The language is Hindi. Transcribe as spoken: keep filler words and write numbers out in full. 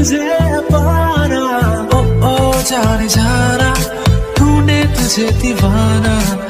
तुझे पाना ओ ओ जाने जाना, तूने तुझे दीवाना।